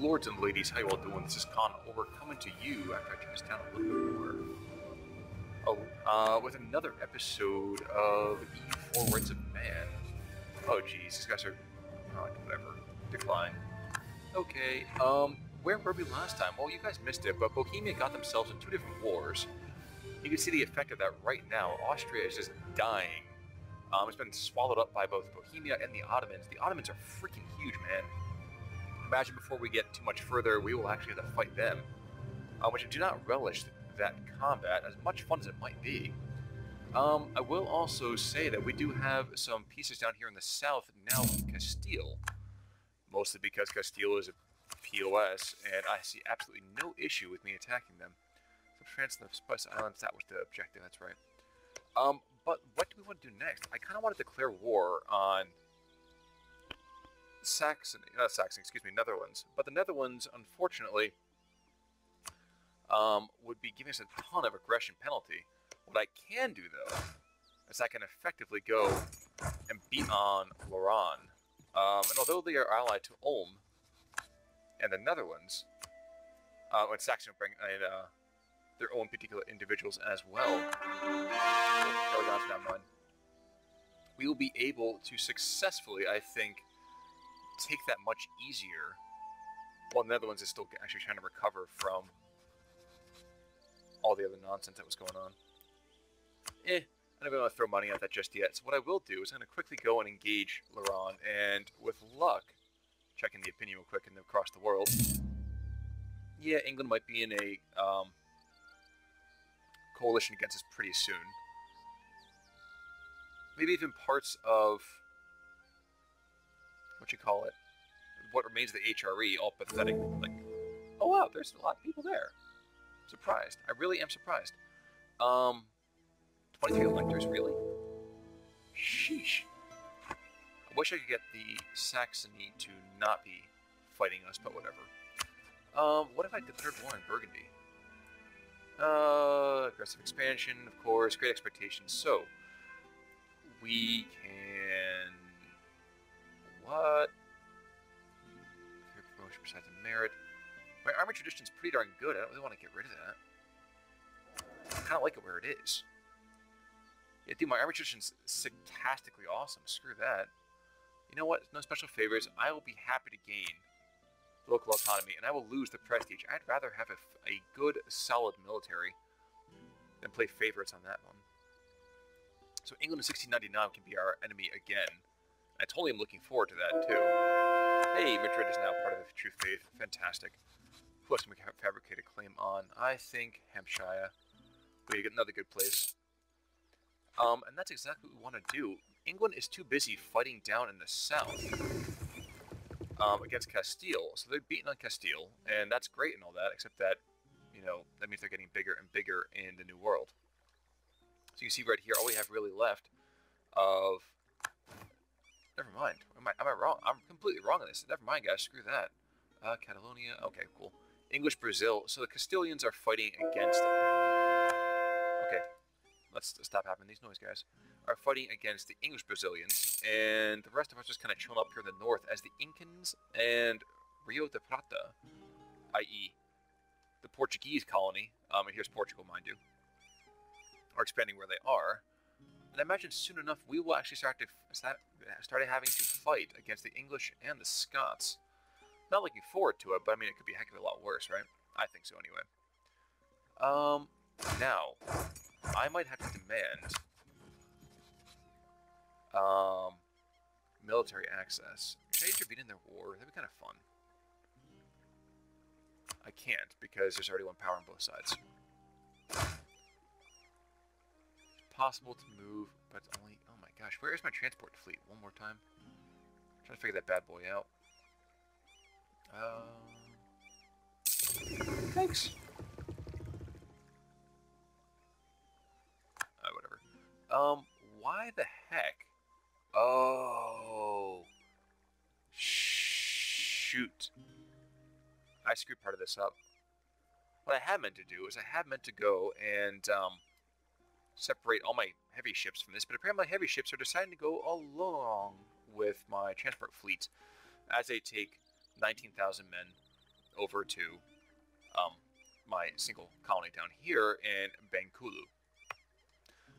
lords and ladies, how you all doing? This is Con Over coming to you after I turn this down a little bit more. With another episode of EU Rights of Man. Oh jeez, these guys are whatever. Decline. Okay, where were we last time? Well, you guys missed it, but Bohemia got themselves in two different wars. You can see the effect of that right now. Austria is just dying. It's been swallowed up by both Bohemia and the Ottomans. The Ottomans are freaking huge, man. Imagine before we get too much further, we will actually have to fight them. Which I do not relish that combat, as much fun as it might be. I will also say that we do have some pieces down here in the south now in Castile. Mostly because Castile is a POS, and I see absolutely no issue with me attacking them. So France and the Spice Islands, that was the objective, that's right. But what do we want to do next? I kind of want to declare war on Netherlands. But the Netherlands, unfortunately, would be giving us a ton of aggression penalty. What I can do, though, is I can effectively go and beat on Loran. And although they are allied to Ulm and the Netherlands, and Saxon bring their own particular individuals as well, we will be able to successfully, I think, take that much easier, while the Netherlands is still actually trying to recover from all the other nonsense that was going on. I don't want to throw money at that just yet, so what I will do is I'm going to quickly go and engage Loran, and with luck, checking the opinion real quick and across the world, yeah, England might be in a coalition against us pretty soon. Maybe even parts of, what remains of the HRE, all pathetic, like, oh wow, there's a lot of people there. Surprised. I really am surprised. 23 electors, really? Sheesh. I wish I could get the Saxony to not be fighting us, but whatever. What if I declared war in Burgundy? Aggressive expansion, of course, great expectations. So, we can... What? Fair promotion besides the merit. My army tradition's pretty darn good. I don't really want to get rid of that. I kind of like it where it is. Yeah, dude, my army tradition's sarcastically awesome. Screw that. You know what? No special favors. I will be happy to gain local autonomy, and I will lose the prestige. I'd rather have a good, solid military than play favorites on that one. So England in 1699 can be our enemy again. I totally am looking forward to that, too. Hey, Madrid is now part of the True Faith. Fantastic. Who else can we fabricate a claim on? I think Hampshire. We get another good place. And that's exactly what we want to do. England is too busy fighting down in the south against Castile. So they're beating on Castile, and that's great and all that, except that, you know, that means they're getting bigger and bigger in the New World. So you see right here, all we have really left of... Never mind. Am I wrong? I'm completely wrong on this. Never mind, guys. Screw that. Catalonia. Okay, cool. English Brazil. So the Castilians are fighting against... Okay. Let's stop having these noise guys, are fighting against the English Brazilians, and the rest of us just kind of chilling up here in the north as the Incans and Rio de Prata, i.e. the Portuguese colony, and here's Portugal, mind you, are expanding where they are. And I imagine soon enough we will actually start having to fight against the English and the Scots. Not looking forward to it, but I mean it could be a heck of a lot worse, right? I think so anyway. Now... I might have to demand military access. Can I intervene in their war? That'd be kind of fun. I can't, because there's already one power on both sides. It's possible to move, but it's only... Oh my gosh, where is my transport fleet? One more time. I'm trying to figure that bad boy out. Thanks! Why the heck? Oh, shoot. I screwed part of this up. What I had meant to do is I had meant to go and, separate all my heavy ships from this, but apparently my heavy ships are deciding to go along with my transport fleet as they take 19,000 men over to my single colony down here in Bengkulu.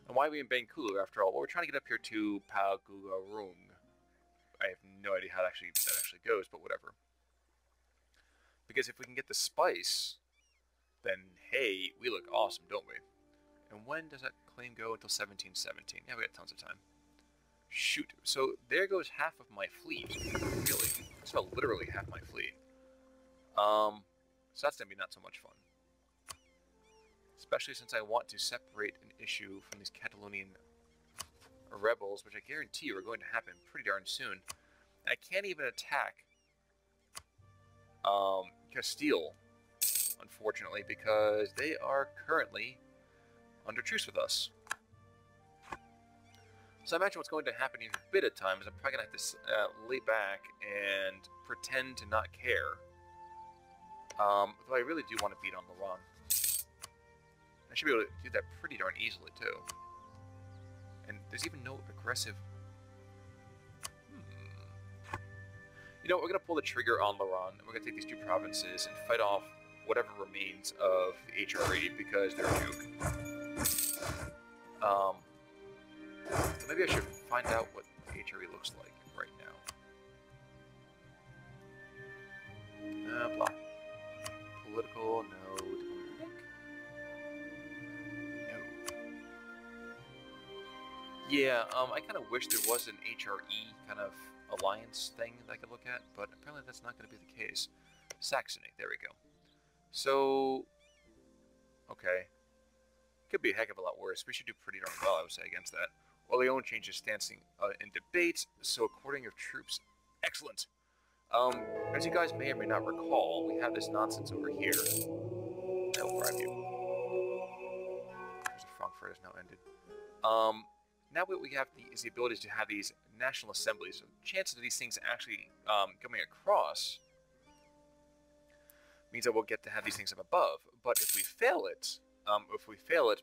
And why are we in Bengkulu after all? Well, we're trying to get up here to Pagularung. I have no idea how that actually goes, but whatever. Because if we can get the spice, then hey, we look awesome, don't we? And when does that claim go until 1717? Yeah, we got tons of time. Shoot. So there goes half of my fleet. Really. That's about literally half my fleet. So that's going to be not so much fun. Especially since I want to separate an issue from these Catalonian rebels, which I guarantee are going to happen pretty darn soon. And I can't even attack Castile, unfortunately, because they are currently under truce with us. So I imagine what's going to happen in a bit of time is I'm probably going to have to lay back and pretend to not care. Though I really do want to beat on Loran. I should be able to do that pretty darn easily, too. And there's even no aggressive... You know, we're going to pull the trigger on Loran, and we're going to take these two provinces and fight off whatever remains of the HRE, because they're a joke. So maybe I should find out what the HRE looks like right now. Blah. Political, no. No. Yeah, I kind of wish there was an HRE kind of alliance thing that I could look at, but apparently that's not going to be the case. Saxony, there we go. So, okay. Could be a heck of a lot worse. We should do pretty darn well, I would say, against that. Orleans changes stance in debates, so according of troops, excellent. As you guys may or may not recall, we have this nonsense over here. I'll bribe you. Because the Frankfurt has now ended. Now what we have is the ability to have these national assemblies. So the chances of these things actually coming across means that we'll get to have these things up above. But if we fail it,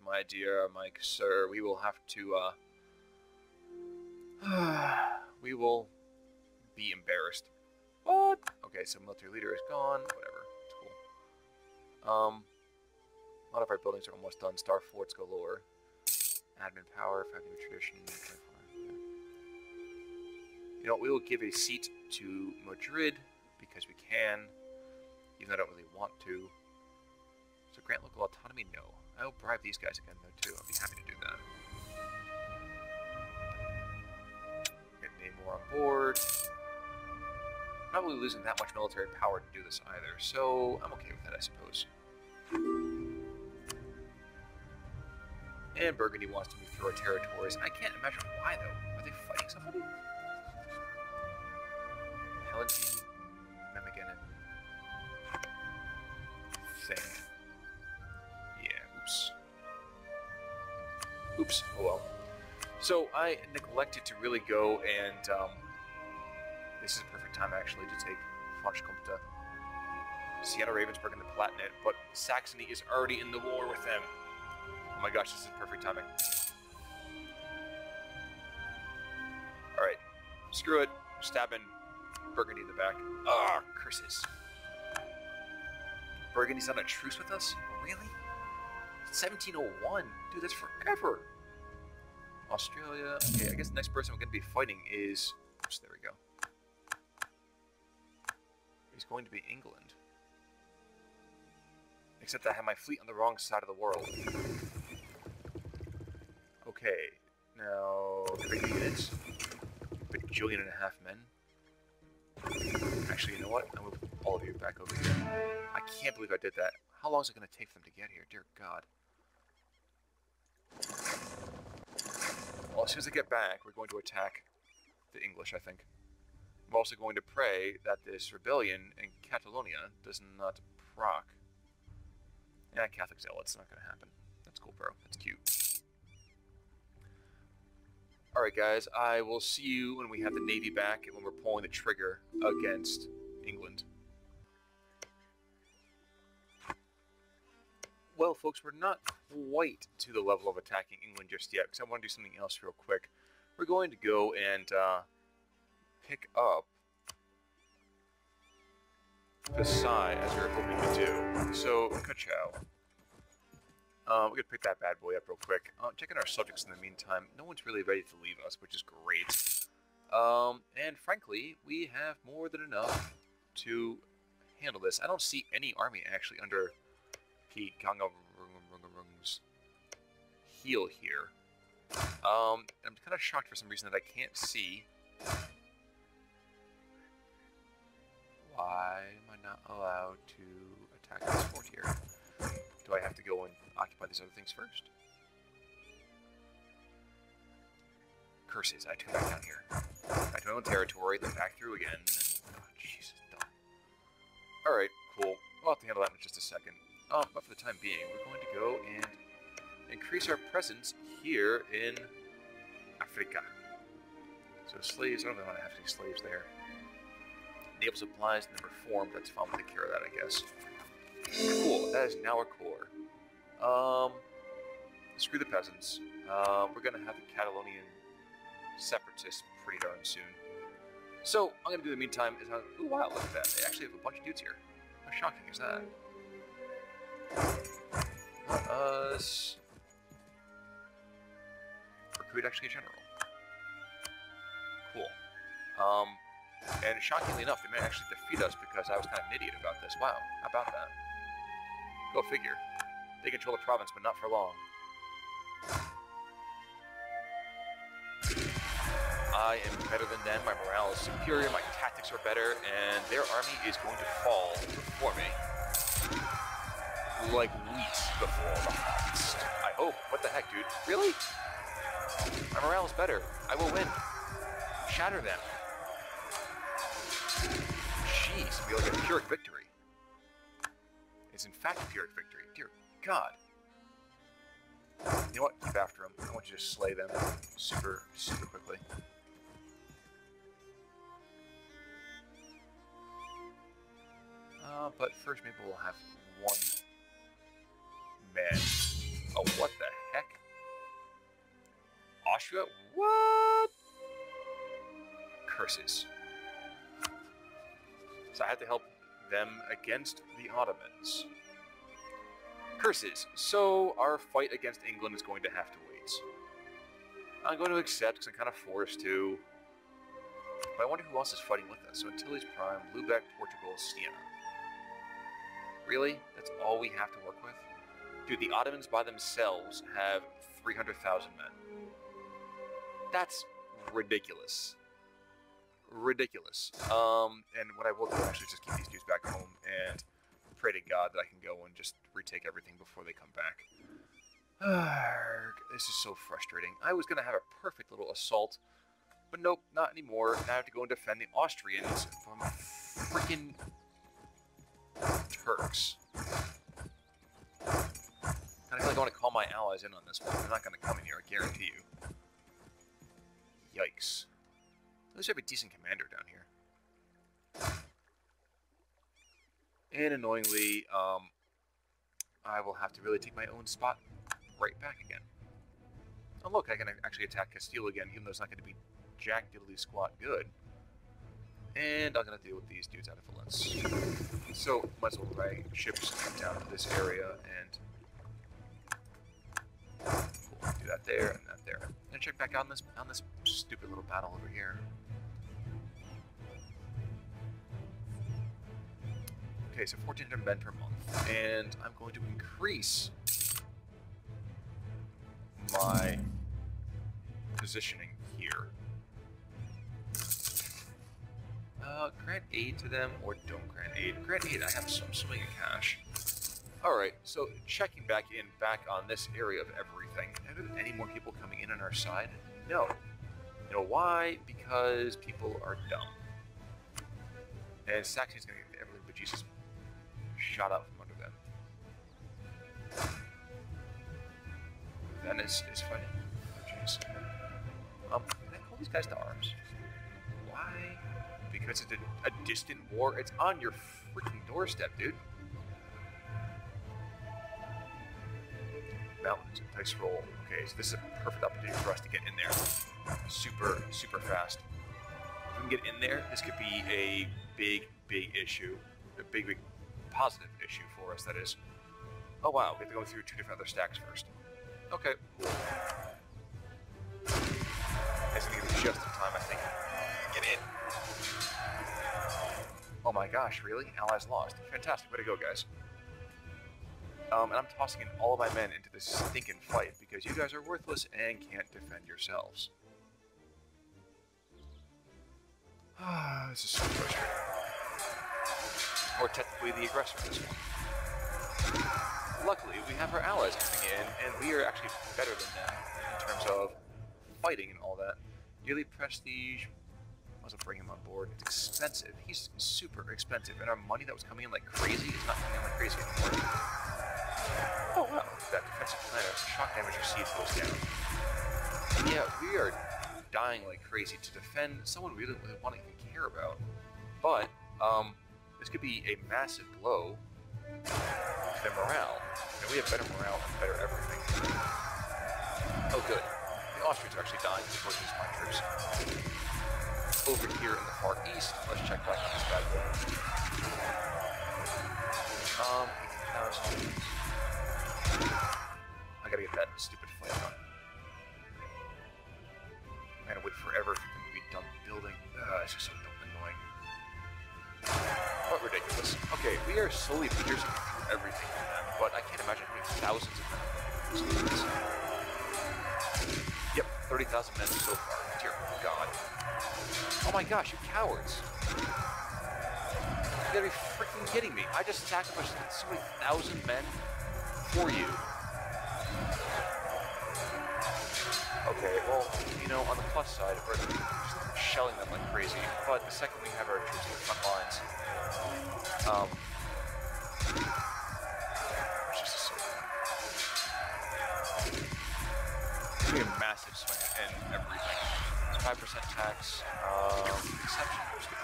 my dear Mike, sir, we will have to... we will be embarrassed. What? Okay, so military leader is gone. Whatever. It's cool. A lot of our buildings are almost done. Star forts galore. Admin power, 5 new tradition. You know, we will give a seat to Madrid because we can, even though I don't really want to. So grant local autonomy? No. I will bribe these guys again, though, too. I'll be happy to do that. More on board. I'm not really losing that much military power to do this either, so I'm okay with that, I suppose. And Burgundy wants to move through our territories. I can't imagine why, though. Are they fighting somebody? Palatinate, Memagenin. Thing. Yeah, oops. Oops, oh well. So I neglected to really go and, this is a perfect time actually to take Franche-Comte, Siena, Ravensburg, and the Palatinate, but Saxony is already in the war with them. Oh my gosh, this is perfect timing. Alright, screw it, stabbing Burgundy in the back. Ah, curses. Burgundy's on a truce with us? Really? 1701? Dude, that's forever! Australia. Okay, I guess the next person we're going to be fighting is... Oops, there we go. It's going to be England. Except I have my fleet on the wrong side of the world. Okay, now... 30 units. Bajillion and a half men. Actually, you know what? I'll move all of you back over here. I can't believe I did that. How long is it going to take for them to get here? Dear God. Well, as soon as they get back, we're going to attack the English, I think. I'm also going to pray that this rebellion in Catalonia does not proc. Yeah, Catholic zealots, not going to happen. That's cool, bro. That's cute. Alright, guys. I will see you when we have the Navy back and when we're pulling the trigger against England. Well, folks, we're not quite to the level of attacking England just yet, because I want to do something else real quick. We're going to go and pick up the Psy, as we were hoping to do. So, ka-chow. We're gonna pick that bad boy up real quick. Checking our subjects in the meantime. No one's really ready to leave us, which is great. And frankly, we have more than enough to handle this. I don't see any army actually under the Gangarung's heel here. I'm kind of shocked for some reason that I can't see. Why am I not allowed to attack this fort here? Do I have to go and occupy these other things first? Curses, I had to go back down here. Back to my own territory, then back through again. And, oh, Jesus, done. Alright, cool. We'll have to handle that in just a second. But for the time being, we're going to go and increase our presence here in Africa. So slaves, I don't really want to have any slaves there. Naval supplies, never formed, that's fine, we'll take care of that, I guess. Cool, that is now our core. Screw the peasants. We're going to have the Catalonian separatists pretty darn soon. So, I'm going to do in the meantime is... Ooh, wow, look at that. They actually have a bunch of dudes here. How shocking is that? Let us... recruit actually a general. Cool. And shockingly enough, they may actually defeat us because I was kind of an idiot about this. Wow, how about that? Go figure. They control the province, but not for long. I am better than them, my morale is superior, my tactics are better, and their army is going to fall before me. Like wheat before the harvest. I hope. What the heck, dude? Really? My morale is better. I will win. Shatter them. Jeez, it'd be like a Pyrrhic victory. It's in fact a Pyrrhic victory. Dear God. You know what? Keep after them. I want you to slay them super, super quickly. But first maybe we'll have one man. Oh, what the heck? Austria? What? Curses. So I had to help them against the Ottomans. Curses. So our fight against England is going to have to wait. I'm going to accept because I'm kind of forced to. But I wonder who else is fighting with us. So Antilles Prime, Lubeck, Portugal, Siena. Really? That's all we have to work with? Dude, the Ottomans by themselves have 300,000 men. That's ridiculous. Ridiculous. And what I will do actually is just keep these dudes back home and pray to God that I can go and just retake everything before they come back. This is so frustrating. I was going to have a perfect little assault, but nope, not anymore. Now I have to go and defend the Austrians from freaking Turks. I really want to call my allies in on this one. They're not going to come in here, I guarantee you. Yikes. At least I have a decent commander down here. And annoyingly, I will have to really take my own spot right back again. Oh look, I can actually attack Castile again, even though it's not going to be jack diddly squat good. And I'm going to deal with these dudes out of Valence. So, might as well drag ships down to this area, and cool, do that there, and that there. And check back on this stupid little battle over here. Okay, so 1,400 men per month, and I'm going to increase my positioning here. Grant aid to them, or don't grant aid. Grant aid, I have some swing in cash. Alright, so checking back on this area of everything. Have there been any more people coming in on our side? No. You know why? Because people are dumb. And Saxony's going to get everything but Jesus shot out from under them. Venice is fighting. Oh, jeez. Can I call these guys to arms? Why? Because it's a distant war. It's on your freaking doorstep, dude. Mountains and dice roll. Okay, so this is a perfect opportunity for us to get in there super, super fast. If we can get in there, this could be a big, big issue. a big positive issue for us. That is, oh wow, we have to go through two different other stacks first. Okay. That's gonna be just in time, I think. Get in. Oh my gosh, really? Allies lost. Fantastic, way to go, guys. And I'm tossing in all of my men into this stinking fight because you guys are worthless and can't defend yourselves. Ah, this is so frustrating. Or technically the aggressor in this one. Luckily, we have our allies coming in, and we are actually better than them in terms of fighting and all that. Yearly prestige. I must bring him on board. It's expensive. He's super expensive, and our money that was coming in like crazy is not coming in like crazy anymore. Oh wow! That defensive planner shock damage received goes down. Yeah, we are dying like crazy to defend someone we really want to even care about. But this could be a massive blow to their morale, and we have better morale and better everything. Oh good, the Austrians are actually dying before these miners. Over here in the far east, let's check back on this bad boy. 18,000. I gotta get that stupid flame on. I gotta wait forever for them to be done building. It's just so annoying. What ridiculous. Okay, we are slowly piercing through everything from them, but I can't imagine how many thousands of them. Yep, 30,000 men so far. Dear God. Oh my gosh, you cowards. You gotta be freaking kidding me. I just sacrificed so many thousand men for you. Okay, well, you know, on the plus side, we're just shelling them like crazy, but the second we have our troops in the front lines, it's just so bad. It's gonna be a massive swing in everything. 5% tax, exception goes to the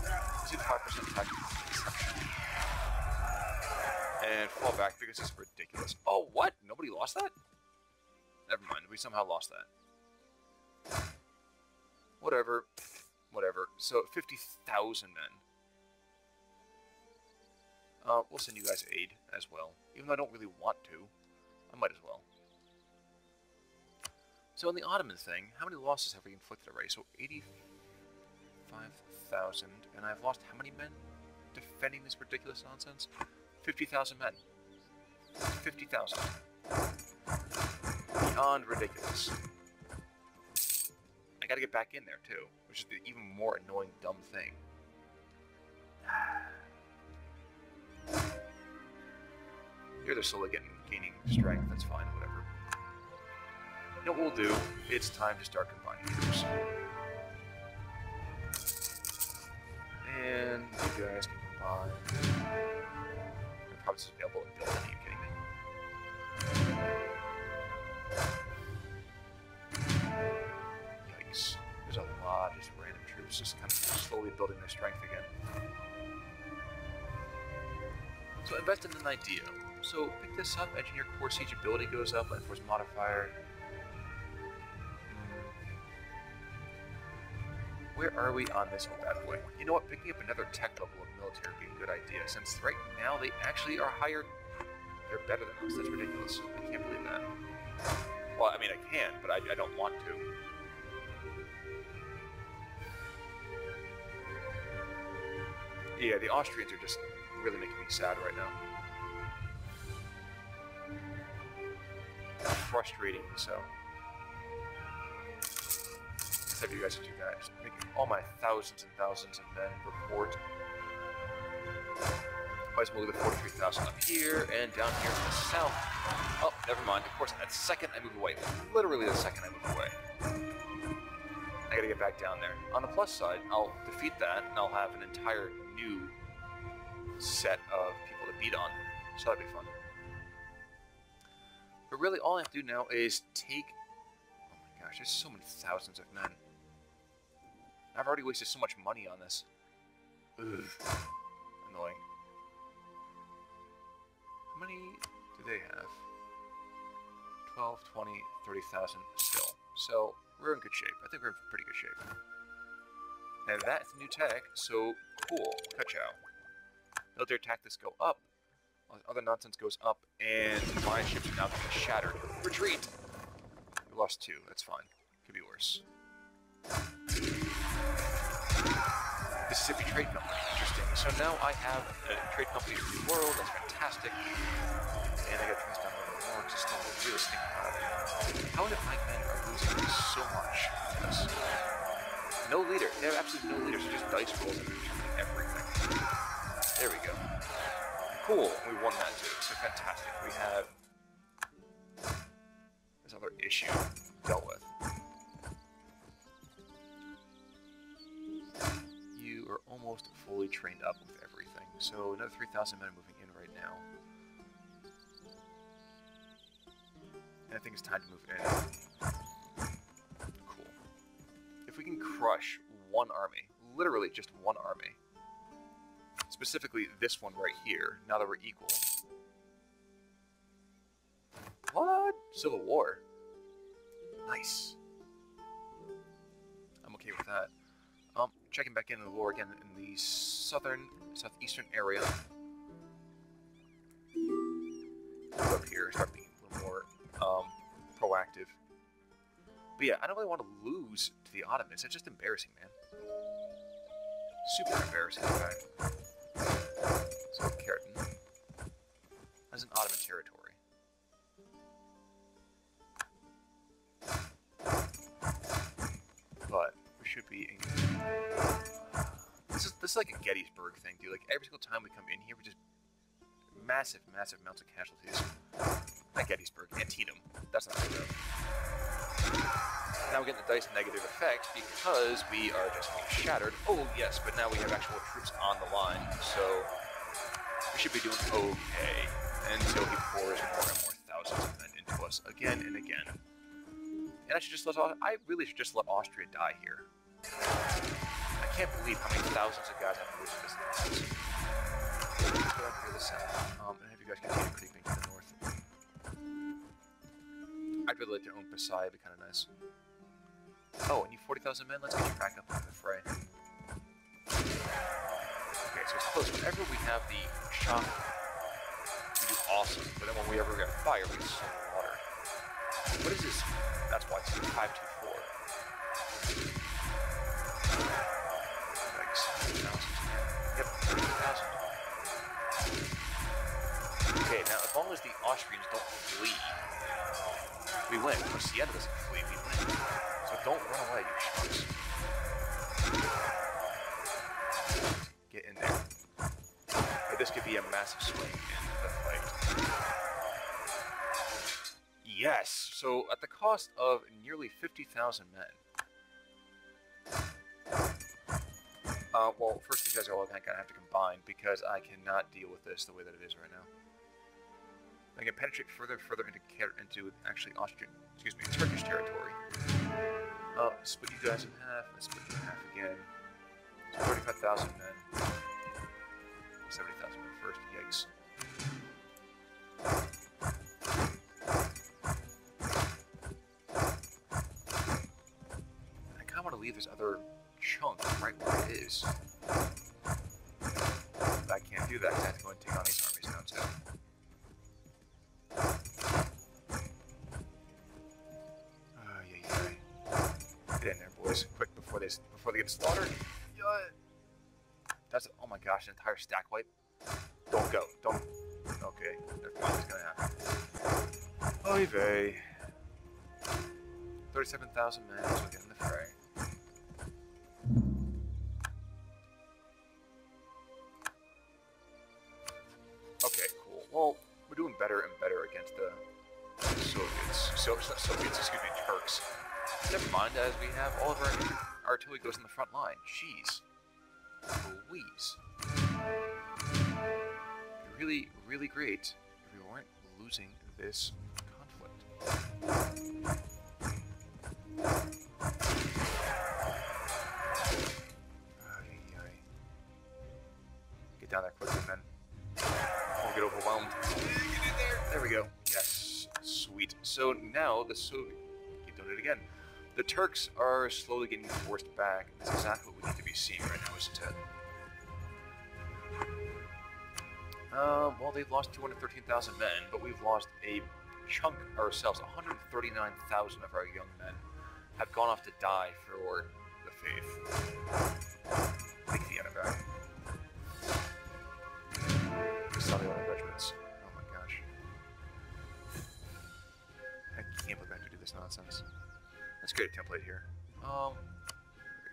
Let's do the 5% tax exception. And fall back because it's ridiculous. Oh, what? Nobody lost that? Never mind, we somehow lost that. Whatever. Whatever. So, 50,000 men. We'll send you guys aid as well. Even though I don't really want to, I might as well. So in the Ottoman thing, how many losses have we inflicted already? So 85,000, and I've lost how many men defending this ridiculous nonsense? 50,000 men. 50,000. Beyond ridiculous. I gotta get back in there too, which is the even more annoying, dumb thing. Here they're slowly gaining strength, that's fine, whatever. You know what we'll do? It's time to start combining troops. And you guys can combine. They're probably just available in building, are you kidding me? Yikes. There's a lot of just random troops just kind of slowly building their strength again. So invest in an idea. So pick this up, engineer core siege ability goes up, life force modifier. Where are we on this one, bad boy? You know what? Picking up another tech level of military would be a good idea, since right now they actually are higher. They're better than us. That's ridiculous. I can't believe that. Well, I mean, I can, but I don't want to. Yeah, the Austrians are just really making me sad right now. Frustrating, so. Have you guys to do that, just making all my thousands and thousands of men report. Might as well do the 43,000 up here and down here to the south. Oh, never mind. Of course, that second I move away, literally the second I move away, I gotta get back down there. On the plus side, I'll defeat that and I'll have an entire new set of people to beat on, so that'd be fun. But really, all I have to do now is take. Oh my gosh, there's so many thousands of men. I've already wasted so much money on this. Ugh. Annoying. How many do they have? 12, 20, 30,000 still. So, we're in good shape. I think we're in pretty good shape. And that's new tech, so cool. Ka-chow. Military tactics go up. Other nonsense goes up, and my ships are now being shattered. Retreat! We lost 2. That's fine. Could be worse. Mississippi Trade Company. Interesting. So now I have a trade company in the world. That's fantastic. And I got things down on the lawn to stop really stinking hard. How did my men are losing so much? Yes. No leader. They have absolutely no leader. So just dice rolls and everything. There we go. Cool, we won that too, so fantastic. We have this other issue dealt with. You are almost fully trained up with everything, so another 3,000 men are moving in right now. And I think it's time to move in. Cool. If we can crush one army, literally just one army, specifically this one right here, now that we're equal. What? Civil War. Nice. I'm okay with that. Checking back into the war again in the southeastern area. Up here, start being a little more proactive. But yeah, I don't really want to lose to the Ottomans. It's just embarrassing, man. Super embarrassing, in fact. So, Keratin. That's an Ottoman territory. But we should be in. This is like a Gettysburg thing, dude. Like every single time we come in here, we just massive amounts of casualties. Not Gettysburg, Antietam. That's not good. Now we're getting the dice negative effect because we are just being shattered. Oh, yes, but now we have actual troops on the line, so we should be doing okay until he pours more and more thousands of men into us again and again. And I really should just let Austria die here. I can't believe how many thousands of guys I've losing this thing. Let's go ahead and do this out. And have you guys continue creeping to the north. I'd really like to own Pasai, it'd be kind of nice. Oh, I need 40,000 men? Let's get you back up into the fray. Okay, so it's close. Whenever we have the shock, we do awesome. But then when we ever get fire, we just water. What is this? That's why it's 524. Like 7,000. Yep, 30,000. Okay, now as long as the Austrians don't flee, we win. Or Siena doesn't flee, we win. Don't run away, you sharks. Get in there. But this could be a massive swing in the fight. Yes! So, at the cost of nearly 50,000 men. Well, first these guys are all going to have to combine, because I cannot deal with this the way that it is right now. I can penetrate further into actually Austrian, excuse me, Turkish territory. Split you guys in half. Let's split you in half again. So 35,000 men. 70,000 men first. Yikes. I kind of want to leave this other chunk right where it is. But I can't do that. I have to go and take on these armies now too. Quick before they get slaughtered. That's oh my gosh, an entire stack wipe. Don't go. Don't. Okay, never mind. It's gonna happen. Oy vey. 37,000 men will get in the fray. Okay, cool. Well, we're doing better and better against the Soviets. Turks. Never mind, as we have all of our artillery goes in the front line. Jeez. Louise. Really, really great if we weren't losing this conflict. Get down there quickly, men. We'll get overwhelmed. There we go. Yes. Sweet. So now the Soviet... Keep doing it again. The Turks are slowly getting forced back. That's exactly what we need to be seeing right now, isn't it? Well, they've lost 213,000 men, but we've lost a chunk ourselves. 139,000 of our young men have gone off to die for the faith. Take the Anabag. Salionic regiments. Oh my gosh. I can't believe I have to do this nonsense. Let's get a template here. There we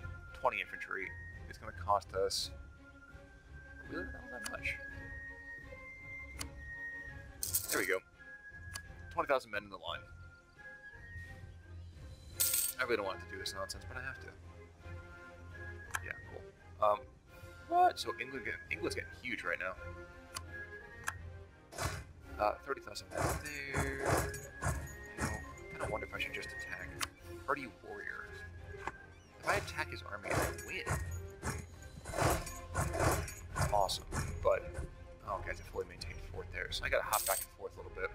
go. 20 infantry. It's going to cost us really not that much. There we go. 20,000 men in the line. I really don't want to do this nonsense, but I have to. Yeah, cool. What? So England's getting huge right now. 30,000 men there. You know, I kind of wonder if I should just attack. Hardy warrior. If I attack his army, I win. Awesome. But, oh, guys, I fully maintained fort there. So I gotta hop back and forth a little bit.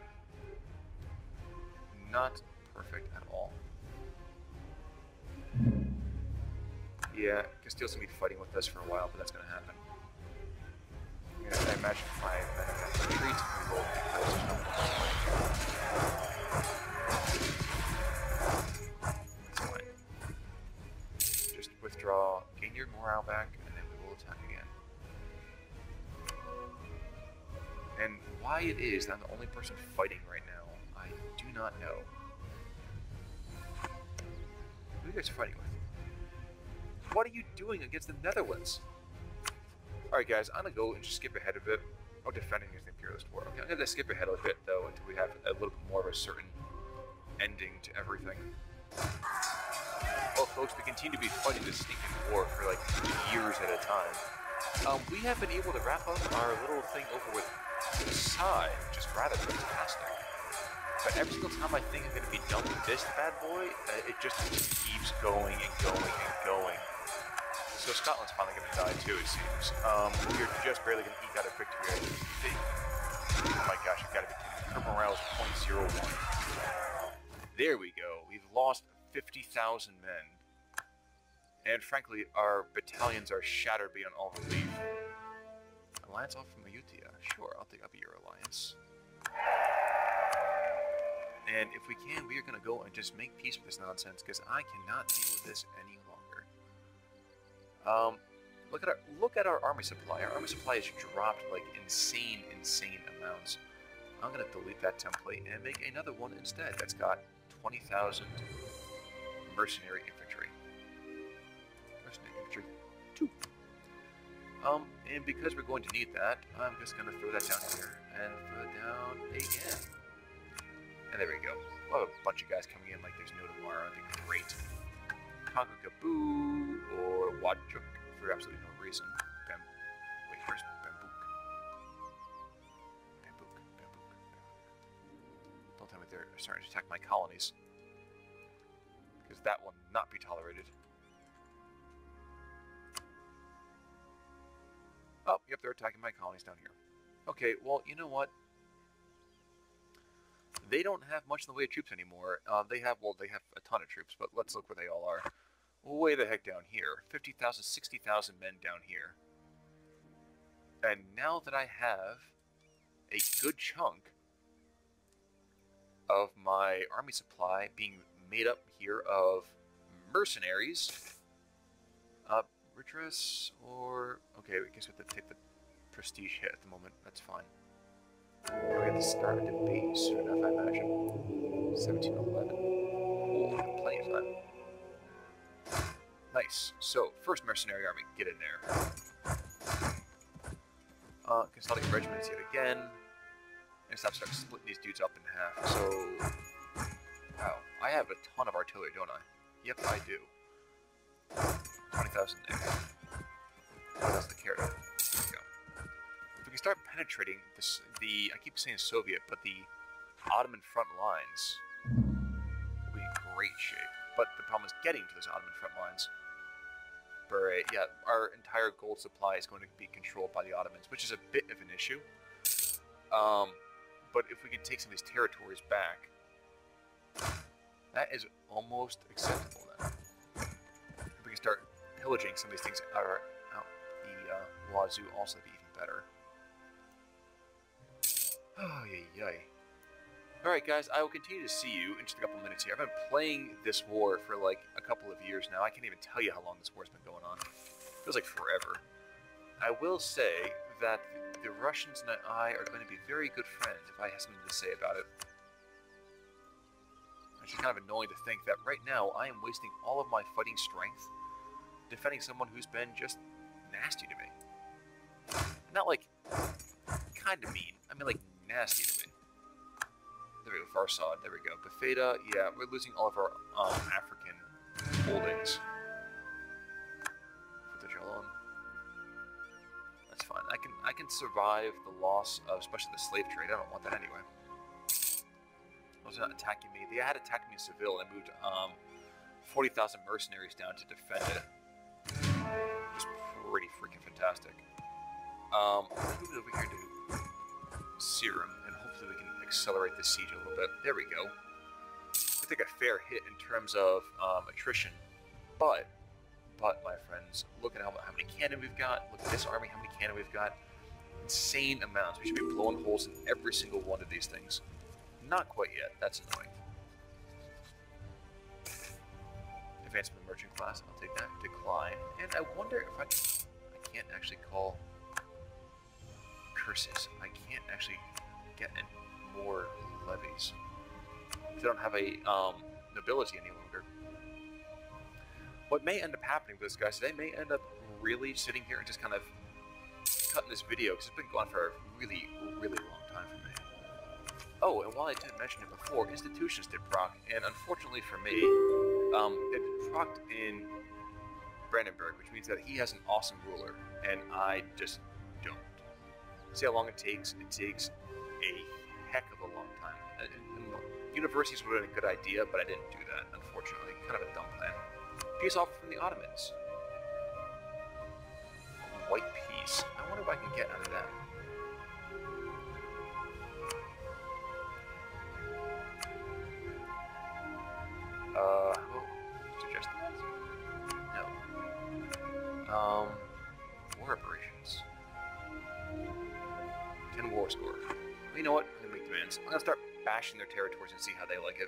Not perfect at all. Yeah, Castile's gonna be fighting with us for a while, but that's gonna happen. You know, I imagine if I retreat, we will make this. Just withdraw, gain your morale back, and then we will attack again. And why it is that I'm the only person fighting right now, I do not know. Who are you guys fighting with? What are you doing against the Netherlands? Alright guys, I'm gonna go and just skip ahead a bit. Oh, defending against the imperialist war. Okay, I'm gonna skip ahead a bit though until we have a little bit more of a certain ending to everything. Well folks, we continue to be fighting this stinking war for like years at a time. We have been able to wrap up our little thing over with a sigh, which is rather fantastic. But every single time I think I'm gonna be done with this bad boy, it just keeps going and going and going. So Scotland's finally going to die too, it seems. We're just barely going to eke out a victory, I think. Oh my gosh, I've got to be kidding. Her morale is 0.01. There we go. We've lost 50,000 men. And frankly, our battalions are shattered beyond all relief. Alliance off from Ayutia. Sure, I'll take up your alliance. And if we can, we are going to go and just make peace with this nonsense, because I cannot deal with this any longer. Look at our army supply. Our army supply has dropped like insane amounts. I'm gonna delete that template and make another one instead. That's got 20,000 mercenary infantry. Mercenary infantry 2. And because we're going to need that, I'm just gonna throw that down here and throw it down again. And there we go. We'll have a bunch of guys coming in like there's no tomorrow. That'd be great. Conquer Kaboo or Wadjuk for absolutely no reason. Wait, where's Bambook? Bambook. Don't tell me they're starting to attack my colonies. Because that will not be tolerated. Oh, yep, they're attacking my colonies down here. Okay, well, you know what? They don't have much in the way of troops anymore. They have a ton of troops, but let's look where they all are. Way the heck down here. 50,000, 60,000 men down here. And now that I have a good chunk of my army supply being made up here of mercenaries, Redress or... Okay, I guess we have to take the prestige hit at the moment. That's fine. And we have to start a debate soon enough, I imagine. 1711. Oh, plenty of time. Nice. So, first mercenary army, get in there. Consolidating regiments yet again. And start splitting these dudes up in half. So, wow. I have a ton of artillery, don't I? Yep, I do. 20,000 there. Oh, that's the carrot. We start penetrating this, I keep saying Soviet, but the Ottoman front lines will be in great shape. But the problem is getting to those Ottoman front lines. But yeah, our entire gold supply is going to be controlled by the Ottomans, which is a bit of an issue. But if we can take some of these territories back, that is almost acceptable then. If we can start pillaging some of these things out the Wazoo, also be even better. Oh, yay, yay. Alright guys, I will continue to see you in just a couple minutes here. I've been playing this war for like a couple of years now. I can't even tell you how long this war's been going on. It feels like forever. I will say that the Russians and I are going to be very good friends if I have something to say about it. It's just kind of annoying to think that right now I am wasting all of my fighting strength defending someone who's been just nasty to me. Not like kind of mean. I mean like nasty to me. There we go, Farsad. There we go. Betheta, yeah, we're losing all of our African holdings. Put that alone. That's fine. I can survive the loss of especially the slave trade. I don't want that anyway. Those are not attacking me. They had attacked me in Seville, and I moved 40,000 mercenaries down to defend it. It was pretty freaking fantastic. Let's move over here to Serum, and hopefully we can accelerate the siege a little bit. There we go. I think a fair hit in terms of attrition, but my friends, look at how many cannon we've got. Look at this army, how many cannon we've got. Insane amounts. We should be blowing holes in every single one of these things. Not quite yet. That's annoying. Advancement of the merchant class. I'll take that. Decline. And I wonder if I can... I can't actually call curses. I can't actually get more levies. They don't have a nobility any longer. What may end up happening with this, guys, they may end up really sitting here and just kind of cutting this video because it's been gone for a really, really long time for me. Oh, and while I didn't mention it before, institutions did proc, and unfortunately for me, it proc'd in Brandenburg, which means that he has an awesome ruler, and I just don't. See how long it takes? It takes a heck of a long time. Universities would have been a good idea, but I didn't do that, unfortunately. Kind of a dumb plan. Peace offer from the Ottomans. White peace. I wonder what I can get out of that. Suggest that? No. War operations. 10 war score. Well, you know what? I'm going to make demands. I'm going to start bashing their territories and see how they like it.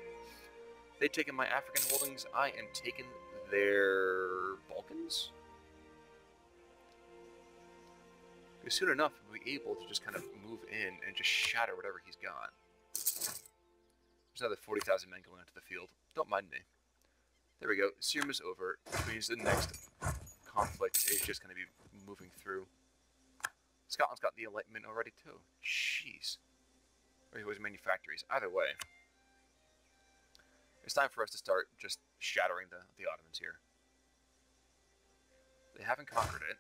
They've taken my African holdings. I am taking their Balkans. Because soon enough, we'll be able to just kind of move in and just shatter whatever he's got. There's another 40,000 men going onto the field. Don't mind me. There we go. Serum is over, which means the next conflict is just going to be moving through. Scotland's got the Enlightenment already, too. Jeez. Or it was manufactories. Either way, it's time for us to start just shattering the Ottomans here. They haven't conquered it.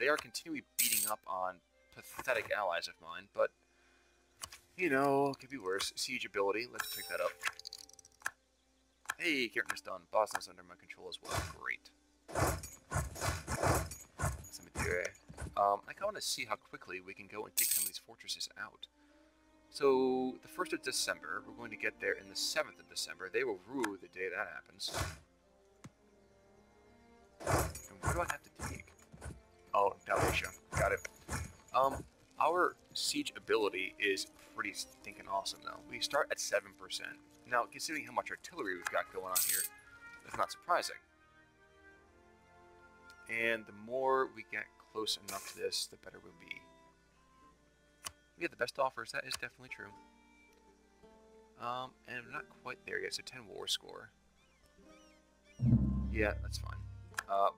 They are continually beating up on pathetic allies of mine, but, you know, could be worse. Siege ability. Let's pick that up. Hey, Keratin is done. Bosnia's under my control as well. Great. I kind of want to see how quickly we can go and take some of these fortresses out. So, the 1st of December, we're going to get there, and the 7th of December, they will rue the day that happens. And what do I have to take? Oh, Dalmatia. Got it. Our siege ability is pretty stinking awesome, though. We start at 7%. Now, considering how much artillery we've got going on here, that's not surprising. And the more we get close enough to this, the better we'll be. We have the best offers. That is definitely true. And I'm not quite there yet, so 10 war score. Yeah, that's fine.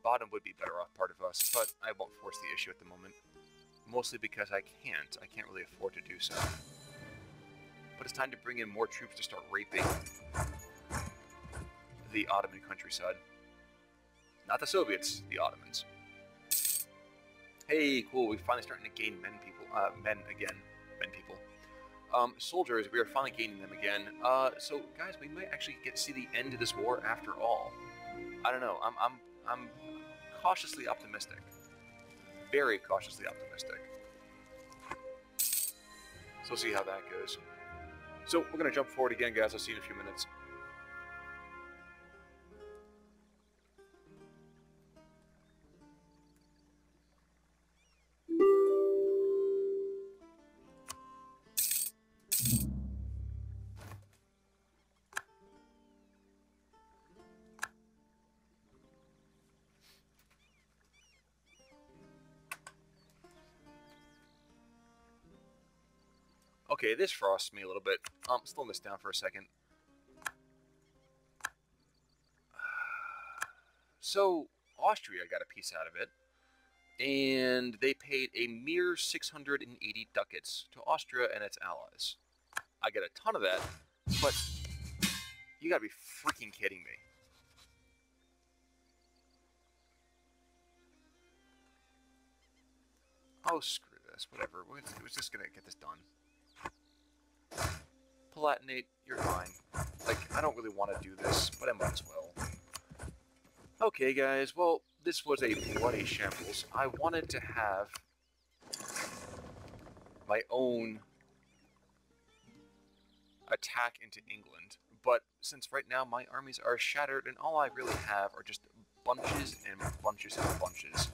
Bottom would be better off part of us, but I won't force the issue at the moment. Mostly because I can't. I can't really afford to do so. But it's time to bring in more troops to start raping the Ottoman countryside. Not the Soviets, the Ottomans. Hey, cool. We're finally starting to gain men people. Soldiers, we are finally gaining them again. So, guys, we might actually get to see the end of this war after all. I don't know. I'm cautiously optimistic. Very cautiously optimistic. So we'll see how that goes. So we're going to jump forward again, guys. I'll see you in a few minutes. Okay, this frosts me a little bit. I'm slowing this down for a second. So, Austria got a piece out of it, and they paid a mere 680 ducats to Austria and its allies. I get a ton of that, but you gotta be freaking kidding me. Oh, screw this, whatever. We're just gonna get this done. Palatinate, you're fine. Like, I don't really want to do this, but I might as well. Okay, guys, well, this was a bloody shambles. I wanted to have my own attack into England, but since right now my armies are shattered and all I really have are just bunches and bunches and bunches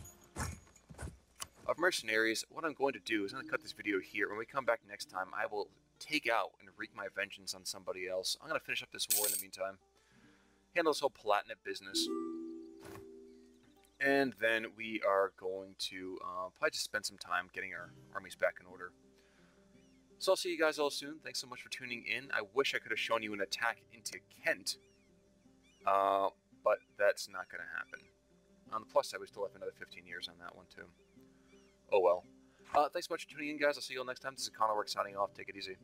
of mercenaries, what I'm going to do is I'm going to cut this video here. When we come back next time, I will take out and wreak my vengeance on somebody else. I'm going to finish up this war in the meantime, handle this whole Palatinate business. And then we are going to probably just spend some time getting our armies back in order. So I'll see you guys all soon. Thanks so much for tuning in. I wish I could have shown you an attack into Kent, but that's not going to happen. On the plus side, we still have another 15 years on that one, too. Oh, well. Thanks so much for tuning in, guys. I'll see you all next time. This is Connor Works signing off. Take it easy.